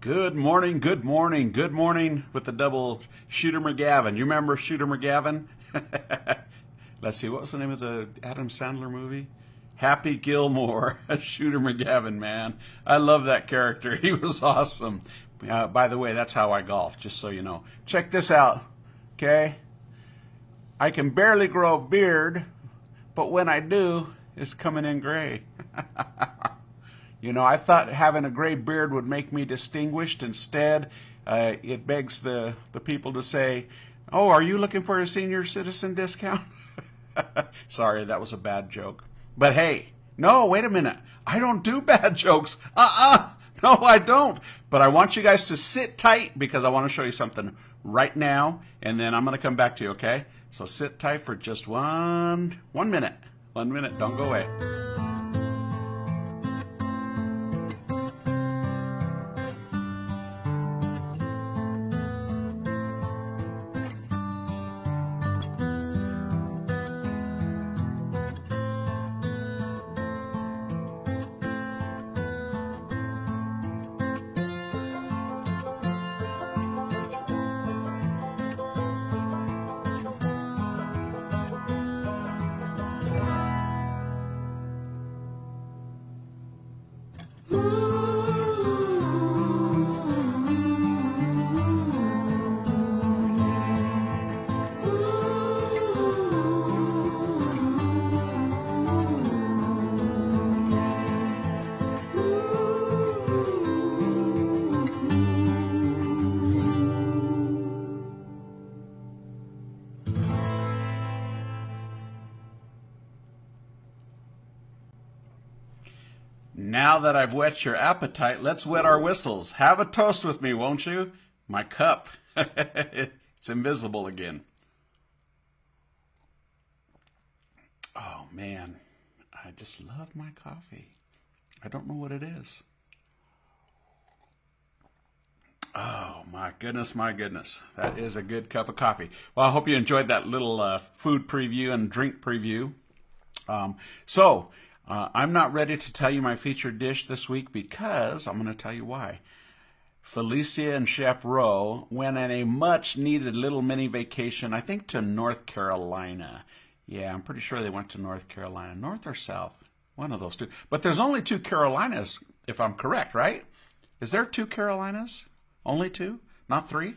Good morning, good morning, good morning with the double Shooter McGavin. You remember Shooter McGavin? Let's see, what was the name of the Adam Sandler movie? Happy Gilmore, Shooter McGavin, man. I love that character. He was awesome. By the way, that's how I golf, just so you know. Check this out, okay? I can barely grow a beard, but when I do, it's coming in gray. You know, I thought having a gray beard would make me distinguished. Instead, it begs the people to say, oh, are you looking for a senior citizen discount? Sorry, that was a bad joke. But hey, no, wait a minute. I don't do bad jokes. No, I don't. But I want you guys to sit tight because I want to show you something right now, and then I'm going to come back to you, okay? So sit tight for just one minute. 1 minute, don't go away. Now that I've whet your appetite, let's wet our whistles. Have a toast with me, won't you? My cup. It's invisible again. Oh, man. I just love my coffee. I don't know what it is. Oh, my goodness, my goodness. That is a good cup of coffee. Well, I hope you enjoyed that little food preview and drink preview. I'm not ready to tell you my featured dish this week because I'm going to tell you why. Felicia and Chef Rowe went on a much-needed little mini vacation, I think to North Carolina. Yeah, I'm pretty sure they went to North Carolina. North or South? One of those two. But there's only two Carolinas, if I'm correct, right? Is there two Carolinas? Only two? Not three?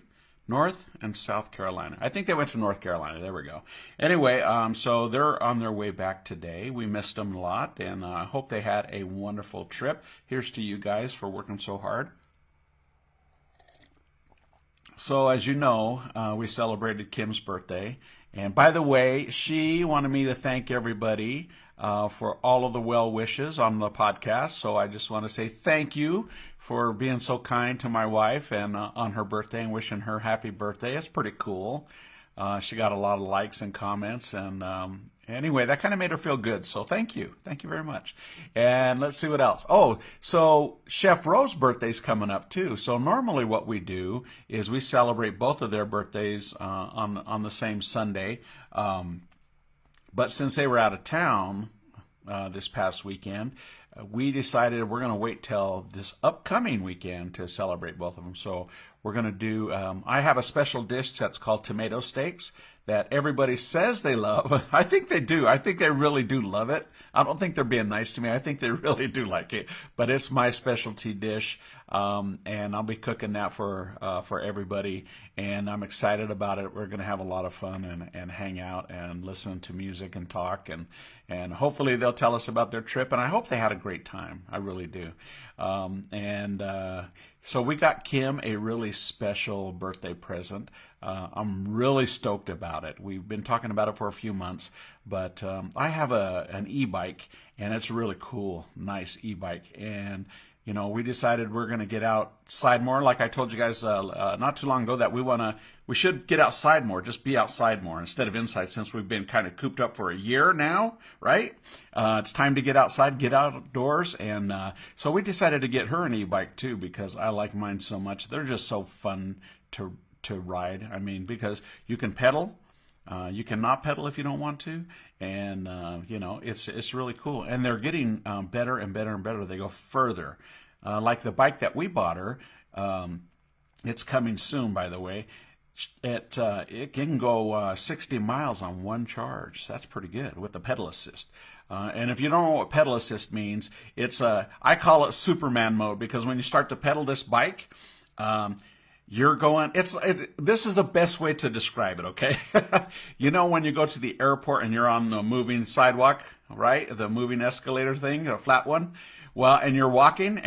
North and South Carolina. I think they went to North Carolina. There we go. Anyway, so they're on their way back today. We missed them a lot, and I hope they had a wonderful trip. Here's to you guys for working so hard. So as you know, we celebrated Kim's birthday. And by the way, she wanted me to thank everybody for all of the well wishes on the podcast. So I just want to say thank you for being so kind to my wife and on her birthday and wishing her happy birthday. It's pretty cool. She got a lot of likes and comments. And anyway, that kind of made her feel good. So thank you. Thank you very much. And let's see what else. Oh, so Chef Rose's birthday's coming up too. So normally what we do is we celebrate both of their birthdays on the same Sunday. But since they were out of town this past weekend, we decided we're going to wait till this upcoming weekend to celebrate both of them. So we're going to do, I have a special dish that's called tomato steaks that everybody says they love. I think they do. I think they really do love it. I don't think they're being nice to me. I think they really do like it. But it's my specialty dish, and I'll be cooking that for everybody. And I'm excited about it. We're going to have a lot of fun and hang out and listen to music and talk. And hopefully they'll tell us about their trip. And I hope they had a great time. I really do. So we got Kim a really special birthday present. I'm really stoked about it. We've been talking about it for a few months, but I have an e-bike, and it's a really cool, nice e-bike. And, you know, we decided we're going to get outside more. Like I told you guys not too long ago that we should get outside more, just be outside more instead of inside since we've been kind of cooped up for a year now, right? It's time to get outside, get outdoors. And so we decided to get her an e-bike too because I like mine so much. They're just so fun to ride. I mean, because you can pedal, you cannot pedal if you don't want to, and you know, it's really cool. And they're getting better and better and better. They go further. Like the bike that we bought her, It's coming soon, by the way. It can go 60 miles on one charge. That's pretty good with the pedal assist. And if you don't know what pedal assist means, I call it Superman mode, because when you start to pedal this bike, you're going, this is the best way to describe it, okay? You know when you go to the airport and you're on the moving sidewalk, right? The moving escalator thing, the flat one. Well, and you're walking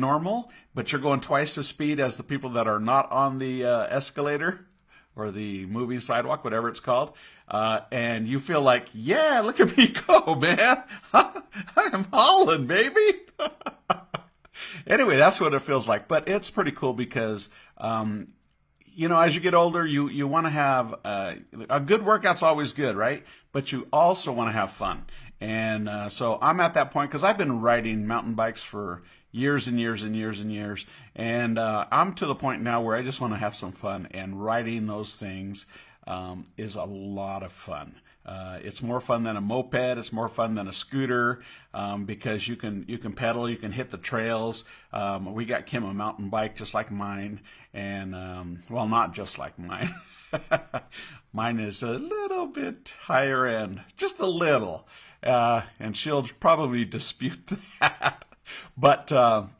normal, but you're going twice the speed as the people that are not on the escalator or the moving sidewalk, whatever it's called. And you feel like, yeah, look at me go, man. I'm hauling, baby. Anyway, that's what it feels like. But it's pretty cool because, you know, as you get older, you want to have a good workout's always good, right? But you also want to have fun. And so I'm at that point because I've been riding mountain bikes for years and years and years and years. And I'm to the point now where I just want to have some fun. And riding those things is a lot of fun. It's more fun than a moped. It's more fun than a scooter because you can pedal, you can hit the trails. We got Kim a mountain bike just like mine, and well, not just like mine. Mine is a little bit higher end, just a little, and she'll probably dispute that. But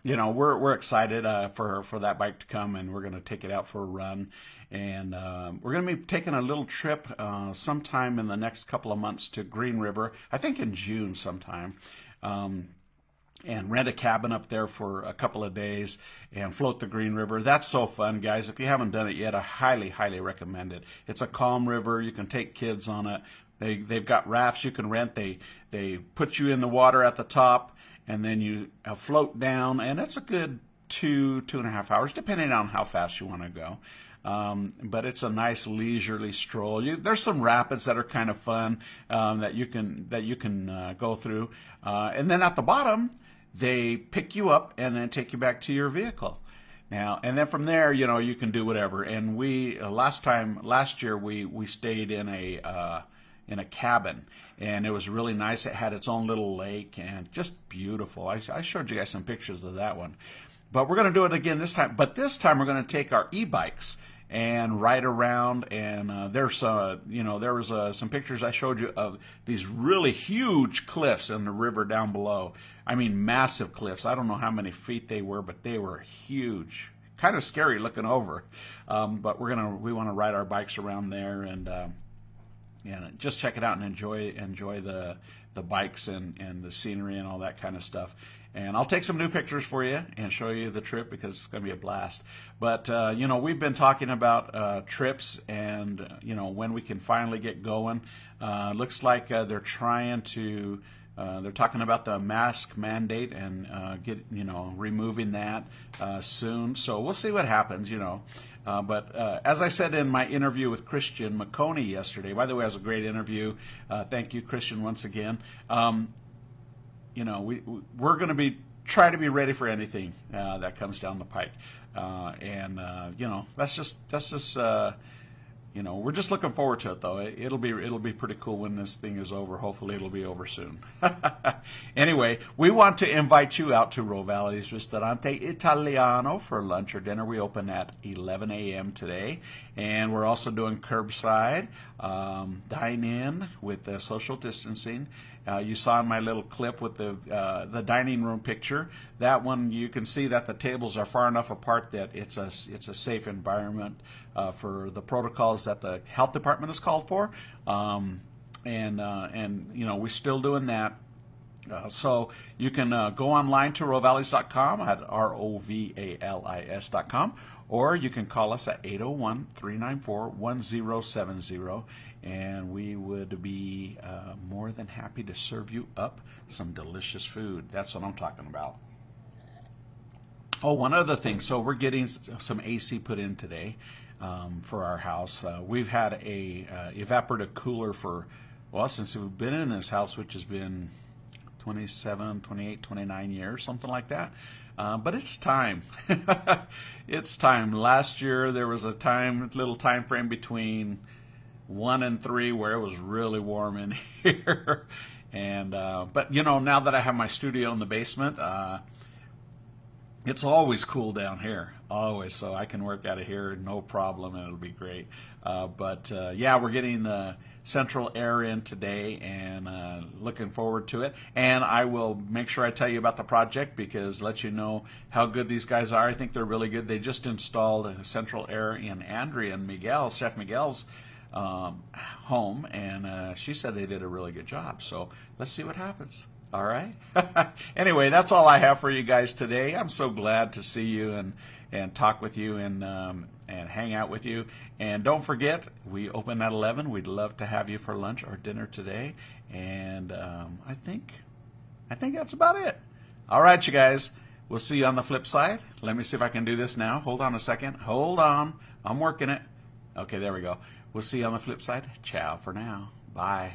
you know, we're excited for that bike to come, and we're going to take it out for a run. And we're going to be taking a little trip sometime in the next couple of months to Green River, I think in June sometime, and rent a cabin up there for a couple of days and float the Green River. That's so fun, guys. If you haven't done it yet, I highly, highly recommend it. It's a calm river. You can take kids on it. They've got rafts you can rent. They put you in the water at the top, and then you float down, and that's a good 2.5 hours, depending on how fast you want to go. But it's a nice leisurely stroll. There's some rapids that are kind of fun that you can go through, and then at the bottom they pick you up and then take you back to your vehicle. Now and then from there, you know, you can do whatever. And we last year we stayed in a cabin, and it was really nice. It had its own little lake and just beautiful. I showed you guys some pictures of that one. But we're going to do it again this time. But this time we're going to take our e-bikes and ride around, and there was some pictures I showed you of these really huge cliffs in the river down below. I mean, massive cliffs. I don't know how many feet they were, but they were huge, kind of scary looking over. But we want to ride our bikes around there and just check it out and enjoy the bikes and the scenery and all that kind of stuff. And I'll take some new pictures for you and show you the trip, because it's going to be a blast. But, you know, we've been talking about trips and, you know, when we can finally get going. Looks like they're talking about the mask mandate and, removing that soon. So we'll see what happens, you know. But as I said in my interview with Christian McConey yesterday, by the way, it was a great interview. Thank you, Christian, once again. You know, we're going to try to be ready for anything that comes down the pike, you know, that's just you know, we're just looking forward to it though. It'll be pretty cool when this thing is over. Hopefully, it'll be over soon. Anyway, we want to invite you out to Rovalis Ristorante Italiano for lunch or dinner. We open at 11 a.m. today, and we're also doing curbside dine-in with social distancing. You saw in my little clip with the dining room picture. That one, you can see that the tables are far enough apart that it's a safe environment for the protocols that the health department has called for. And you know, we're still doing that. So you can go online to rovalis.com at rovalis.com, or you can call us at 801-394-1070. And we would be more than happy to serve you up some delicious food. That's what I'm talking about. Oh, one other thing. So we're getting some AC put in today for our house. We've had a evaporative cooler for, well, since we've been in this house, which has been 27, 28, 29 years, something like that. But it's time. It's time. Last year, there was a little time frame between 1 and 3 where it was really warm in here, and but you know, now that I have my studio in the basement, It's always cool down here, always, so I can work out of here, no problem, and it'll be great. Yeah, we're getting the central air in today, and looking forward to it. And I will make sure I tell you about the project, because let you know how good these guys are. I think they're really good. They just installed a central air in Andrea and Miguel, Chef Miguel's home, and she said they did a really good job. So let's see what happens. All right. Anyway, that's all I have for you guys today. I'm so glad to see you and talk with you and hang out with you. And don't forget, we open at 11. We'd love to have you for lunch or dinner today. And I think that's about it. All right, you guys. We'll see you on the flip side. Let me see if I can do this now. Hold on a second. Hold on. I'm working it. Okay, there we go. We'll see you on the flip side. Ciao for now. Bye.